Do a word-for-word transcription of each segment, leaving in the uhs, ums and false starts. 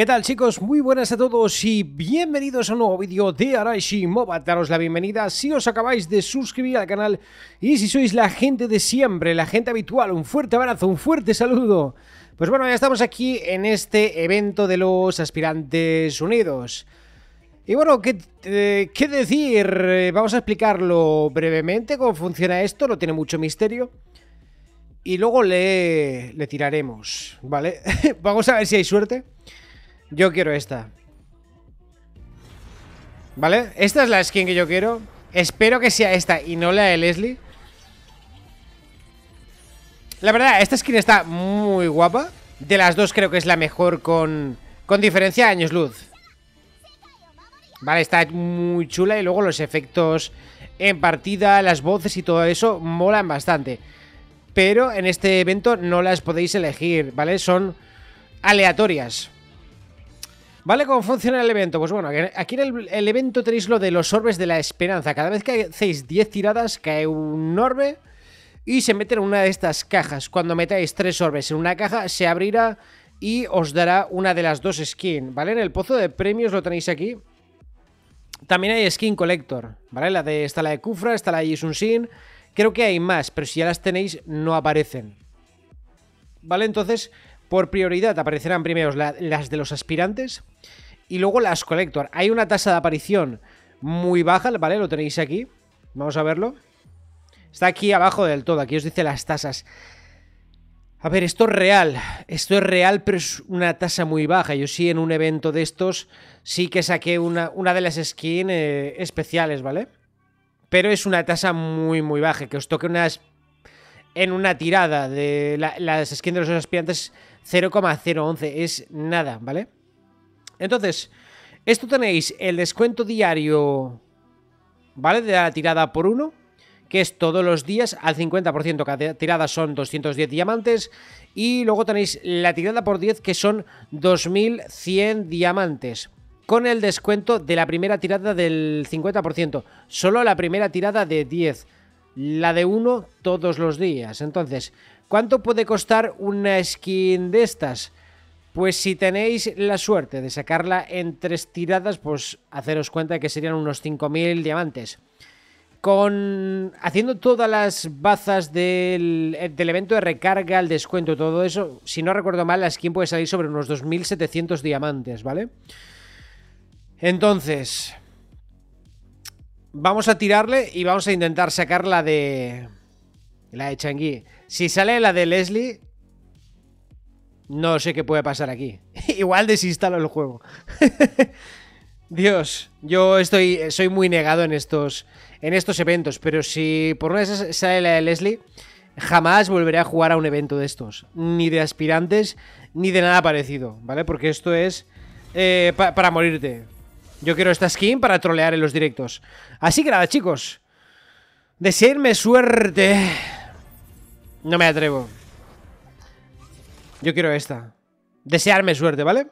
¿Qué tal, chicos? Muy buenas a todos y bienvenidos a un nuevo vídeo de Arashi Moba. Daros la bienvenida si os acabáis de suscribir al canal y si sois la gente de siempre, la gente habitual. Un fuerte abrazo, un fuerte saludo. Pues bueno, ya estamos aquí en este evento de los Aspirantes Unidos. Y bueno, ¿qué, eh, qué decir? Vamos a explicarlo brevemente, cómo funciona esto, no tiene mucho misterio. Y luego le, le tiraremos, ¿vale? Vamos a ver si hay suerte. Yo quiero esta. ¿Vale? Esta es la skin que yo quiero. Espero que sea esta y no la de Leslie. La verdad, esta skin está muy guapa. De las dos creo que es la mejor con, con diferencia de años luz. Vale, está muy chula. Y luego los efectos en partida, las voces y todo eso molan bastante. Pero en este evento no las podéis elegir, ¿vale? Son aleatorias. ¿Vale? ¿Cómo funciona el evento? Pues bueno, aquí en el, el evento tenéis lo de los orbes de la esperanza. Cada vez que hacéis diez tiradas cae un orbe y se mete en una de estas cajas. Cuando metáis tres orbes en una caja se abrirá y os dará una de las dos skins, ¿vale? En el pozo de premios lo tenéis aquí. También hay skin collector, ¿vale? La de, está la de Kufra, está la de Yisunshin. Creo que hay más, pero si ya las tenéis no aparecen, ¿vale? Entonces, por prioridad aparecerán primero la, las de los aspirantes y luego las collector. Hay una tasa de aparición muy baja, ¿vale? Lo tenéis aquí. Vamos a verlo. Está aquí abajo del todo. Aquí os dice las tasas. A ver, esto es real. Esto es real, pero es una tasa muy baja. Yo sí en un evento de estos sí que saqué una, una de las skins eh, especiales, ¿vale? Pero es una tasa muy, muy baja. Que os toque unas... En una tirada de la, las skins de los aspirantes cero coma cero once es nada, ¿vale? Entonces, esto tenéis el descuento diario, ¿vale? De la tirada por uno, que es todos los días al cincuenta por ciento. Cada tirada son doscientos diez diamantes. Y luego tenéis la tirada por diez, que son dos mil cien diamantes. Con el descuento de la primera tirada del cincuenta por ciento. Solo la primera tirada de diez. La de uno todos los días. Entonces, ¿cuánto puede costar una skin de estas? Pues si tenéis la suerte de sacarla en tres tiradas, pues haceros cuenta de que serían unos cinco mil diamantes. Con haciendo todas las bazas del, del evento de recarga, el descuento, todo eso, si no recuerdo mal, la skin puede salir sobre unos dos mil setecientos diamantes, ¿vale? Entonces... Vamos a tirarle y vamos a intentar sacar la de... La de Changi. Si sale la de Leslie... No sé qué puede pasar aquí. Igual desinstalo el juego. Dios, yo estoy... Soy muy negado en estos... En estos eventos. Pero si por una vez sale la de Leslie... Jamás volveré a jugar a un evento de estos. Ni de aspirantes, ni de nada parecido. ¿Vale? Porque esto es... Eh, pa- para morirte. Yo quiero esta skin para trolear en los directos. Así que nada, chicos. Desearme suerte. No me atrevo. Yo quiero esta. Desearme suerte, ¿vale?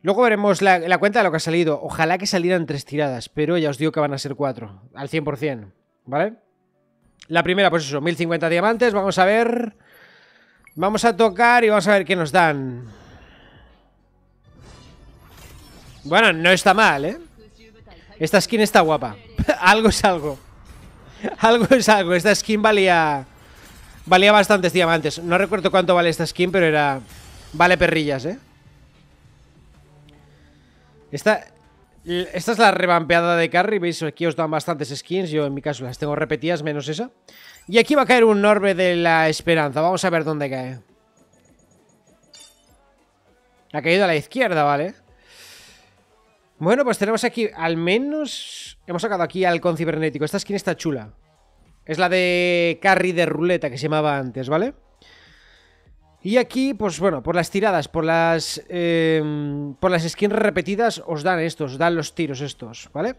Luego veremos la, la cuenta de lo que ha salido. Ojalá que salieran tres tiradas, pero ya os digo que van a ser cuatro. Al cien por cien, ¿vale? La primera, pues eso, mil cincuenta diamantes. Vamos a ver. Vamos a tocar y vamos a ver qué nos dan. Bueno, no está mal, ¿eh? Esta skin está guapa. Algo es algo. Algo es algo. Esta skin valía... Valía bastantes diamantes. No recuerdo cuánto vale esta skin, pero era... Vale perrillas, ¿eh? Esta... Esta es la revampeada de Carry. Veis, aquí os dan bastantes skins. Yo, en mi caso, las tengo repetidas, menos esa. Y aquí va a caer un orbe de la esperanza. Vamos a ver dónde cae. Ha caído a la izquierda, ¿vale? Bueno, pues tenemos aquí, al menos hemos sacado aquí al halcón cibernético. Esta skin está chula. Es la de Carry de ruleta que se llamaba antes, ¿vale? Y aquí, pues bueno, por las tiradas, por las eh, por las skins repetidas os dan estos, os dan los tiros estos, ¿vale?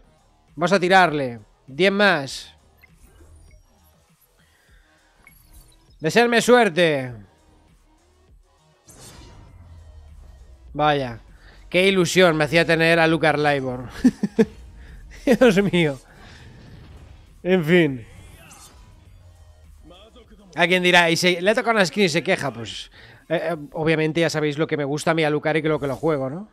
Vamos a tirarle diez más. Desearme suerte. Vaya. Qué ilusión me hacía tener a Lucar Lybor. Dios mío. En fin. Alguien dirá, y se, le ha tocado una skin y se queja. Pues Eh, obviamente ya sabéis lo que me gusta a mí a Lucar y que lo que lo juego, ¿no?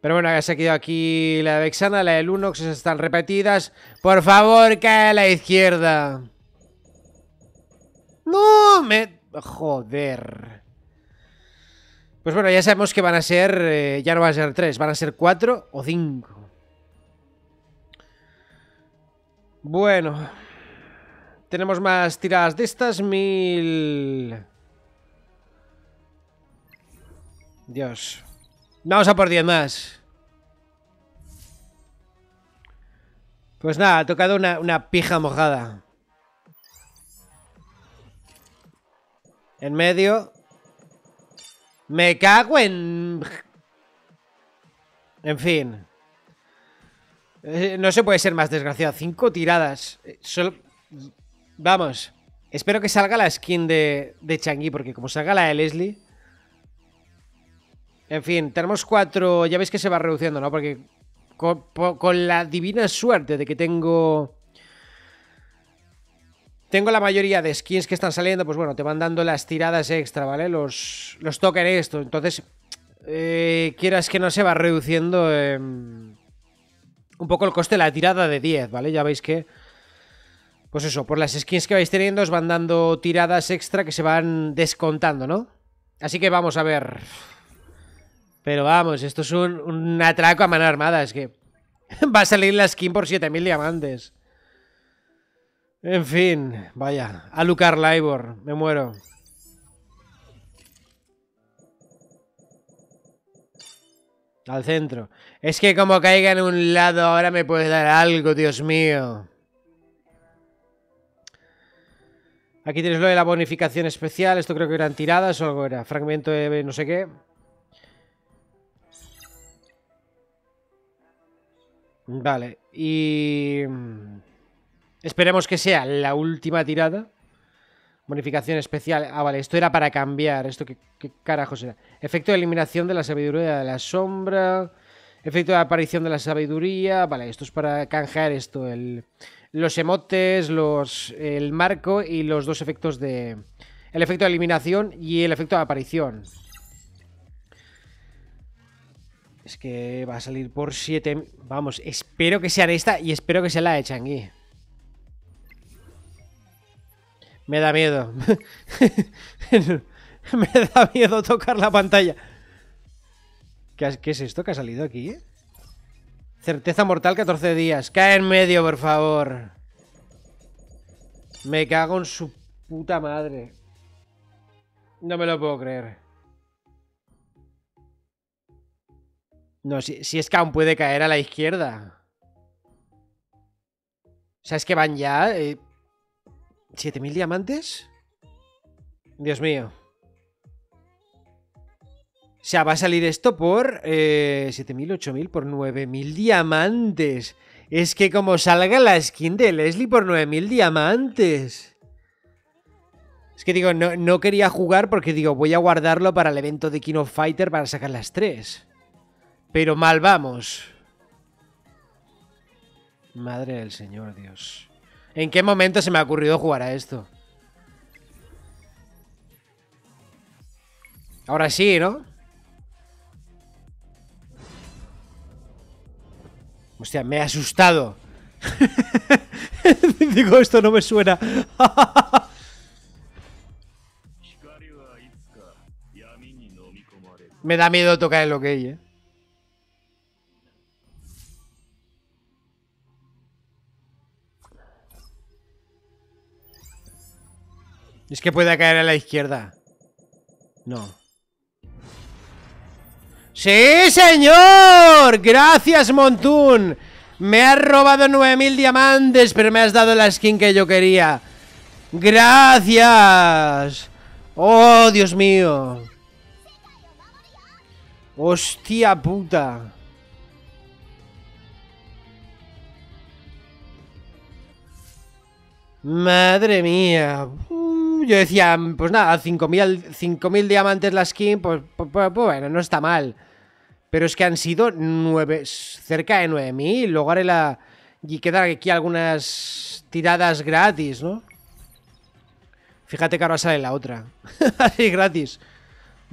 Pero bueno, se ha quedado aquí la de Vexana, la de Lunox, esas están repetidas. Por favor, cae a la izquierda. No, me... Joder. Pues bueno, ya sabemos que van a ser... Eh, ya no van a ser tres, van a ser cuatro o cinco. Bueno. Tenemos más tiradas de estas. Mil... Dios. Vamos a por diez más. Pues nada, ha tocado una, una pija mojada. En medio. Me cago en... En fin. Eh, no se puede ser más desgraciado. Cinco tiradas. Eh, solo... Vamos. Espero que salga la skin de, de Changi, porque como salga la de Leslie... En fin, tenemos cuatro... Ya veis que se va reduciendo, ¿no? Porque con, con la divina suerte de que tengo... Tengo la mayoría de skins que están saliendo, pues bueno, te van dando las tiradas extra, ¿vale? Los, los tocan esto. Entonces, eh, quieras que no se va reduciendo eh, un poco el coste de la tirada de diez, ¿vale? Ya veis que... Pues eso, por las skins que vais teniendo os van dando tiradas extra que se van descontando, ¿no? Así que vamos a ver... Pero vamos, esto es un, un atraco a mano armada. Es que va a salir la skin por siete mil diamantes. En fin, vaya. A Lucar Lybor, me muero. Al centro. Es que como caiga en un lado ahora me puede dar algo, Dios mío. Aquí tienes lo de la bonificación especial. Esto creo que eran tiradas o algo era. Fragmento de no sé qué. Vale, y... Esperemos que sea la última tirada. Bonificación especial. Ah, vale, esto era para cambiar. ¿Esto qué, qué carajos era? Efecto de eliminación de la sabiduría de la sombra. Efecto de aparición de la sabiduría. Vale, esto es para canjear esto. El, los emotes, los, el marco y los dos efectos de... El efecto de eliminación y el efecto de aparición. Es que va a salir por siete... Vamos, espero que sean esta y espero que sea la de Changi. Me da miedo. Me da miedo tocar la pantalla. ¿Qué es esto que ha salido aquí? ¿Eh? Certeza mortal catorce días. Cae en medio, por favor. Me cago en su puta madre. No me lo puedo creer. No, si, si es que aún puede caer a la izquierda. O sea, es que van ya... Eh, ¿siete mil diamantes? Dios mío. O sea, va a salir esto por... Eh, siete mil, ocho mil, por nueve mil diamantes. Es que como salga la skin de Leslie por nueve mil diamantes. Es que digo, no, no quería jugar porque digo, voy a guardarlo para el evento de King of Fighter para sacar las tres. Pero mal vamos. Madre del Señor, Dios. ¿En qué momento se me ha ocurrido jugar a esto? Ahora sí, ¿no? Hostia, me he asustado. Digo, esto no me suena. Me da miedo tocar el ok, ¿eh? Es que pueda caer a la izquierda. No. ¡Sí, señor! ¡Gracias, Montún! Me has robado nueve mil diamantes, pero me has dado la skin que yo quería. ¡Gracias! ¡Oh, Dios mío! ¡Hostia puta! Madre mía. Uh, yo decía, pues nada, cinco mil diamantes la skin, pues, pues, pues bueno, no está mal. Pero es que han sido nueve, cerca de nueve mil. Luego haré la... Y quedan aquí algunas tiradas gratis, ¿no? Fíjate que ahora sale la otra. Así gratis.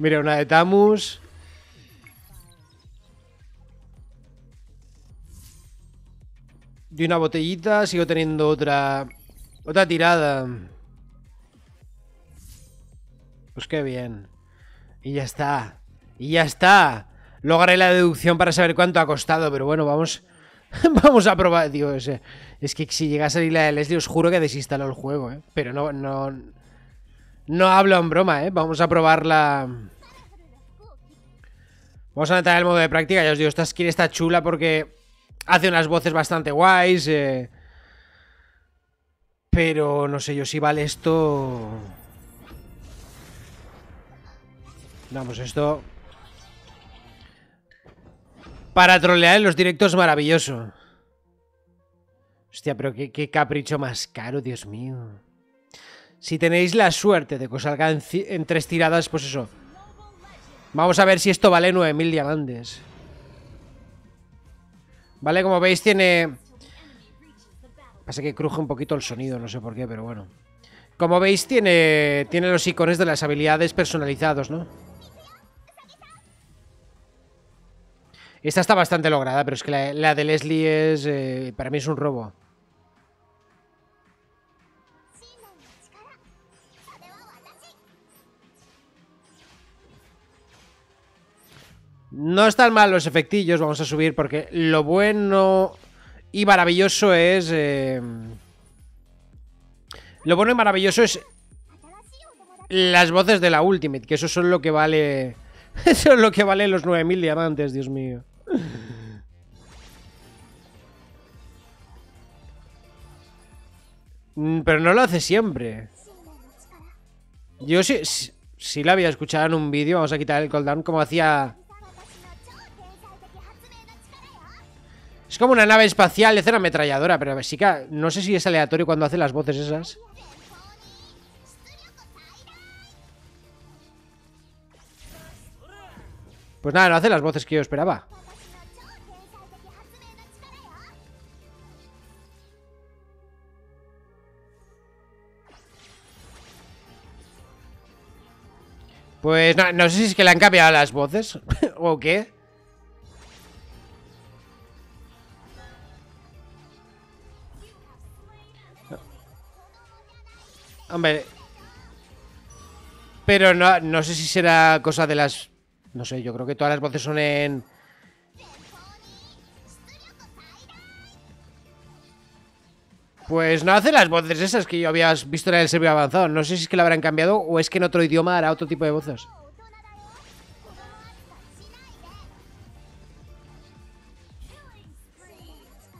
Mira, una de Tamus. Y una botellita. Sigo teniendo otra... Otra tirada. Pues qué bien. Y ya está. Y ya está. Lograré la deducción para saber cuánto ha costado. Pero bueno, vamos... Vamos a probar, tío. Es que si llega a salir la de Leslie, os juro que desinstaló el juego, ¿eh? Pero no, no... No hablo en broma, ¿eh? Vamos a probarla. Vamos a entrar en el modo de práctica. Ya os digo, esta skin está chula porque hace unas voces bastante guays. Eh... Pero no sé yo si vale esto... Vamos, esto... Para trolear en los directos, maravilloso. Hostia, pero qué, qué capricho más caro, Dios mío. Si tenéis la suerte de que os salga en, en tres tiradas, pues eso. Vamos a ver si esto vale nueve mil diamantes. Vale, como veis tiene... Pasa que cruje un poquito el sonido, no sé por qué, pero bueno. Como veis tiene, tiene los iconos de las habilidades personalizados, ¿no? Esta está bastante lograda, pero es que la, la de Leslie es... Eh, para mí es un robo. No están mal los efectillos, vamos a subir, porque lo bueno y maravilloso es... Eh, lo bueno y maravilloso es... Las voces de la Ultimate, que eso es lo que vale... Eso es lo que vale los nueve mil diamantes, Dios mío. Pero no lo hace siempre. Yo sí, sí, sí la había escuchado en un vídeo. Vamos a quitar el cooldown como hacía... Es como una nave espacial, es una ametralladora. Pero sí que no sé si es aleatorio cuando hace las voces esas. Pues nada, no hace las voces que yo esperaba. Pues no, no sé si es que le han cambiado las voces o qué. No. Hombre. Pero no, no sé si será cosa de las... No sé, yo creo que todas las voces son en... Pues no hace las voces esas que yo había visto en el servidor avanzado. No sé si es que la habrán cambiado o es que en otro idioma hará otro tipo de voces.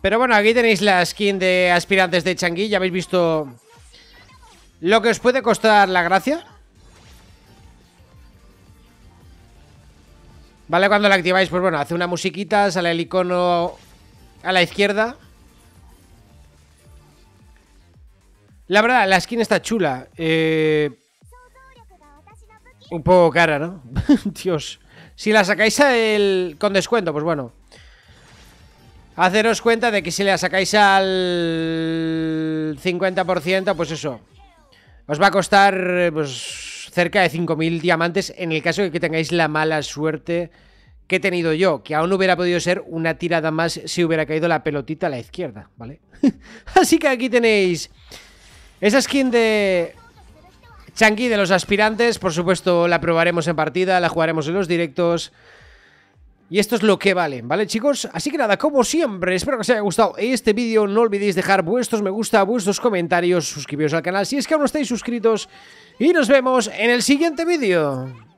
Pero bueno, aquí tenéis la skin de aspirantes de Changi. Ya habéis visto lo que os puede costar la gracia. Vale, cuando la activáis, pues bueno, hace una musiquita, sale el icono a la izquierda. La verdad, la skin está chula. Eh... Un poco cara, ¿no? Dios. Si la sacáis al... con descuento, pues bueno. Haceros cuenta de que si la sacáis al cincuenta por ciento, pues eso. Os va a costar, pues... cerca de cinco mil diamantes en el caso de que tengáis la mala suerte que he tenido yo, que aún hubiera podido ser una tirada más si hubiera caído la pelotita a la izquierda, ¿vale? Así que aquí tenéis esa skin de Chanky de los aspirantes. Por supuesto la probaremos en partida, la jugaremos en los directos. Y esto es lo que vale, ¿vale, chicos? Así que nada, como siempre, espero que os haya gustado este vídeo. No olvidéis dejar vuestros me gusta, vuestros comentarios, suscribiros al canal si es que aún no estáis suscritos. Y nos vemos en el siguiente vídeo.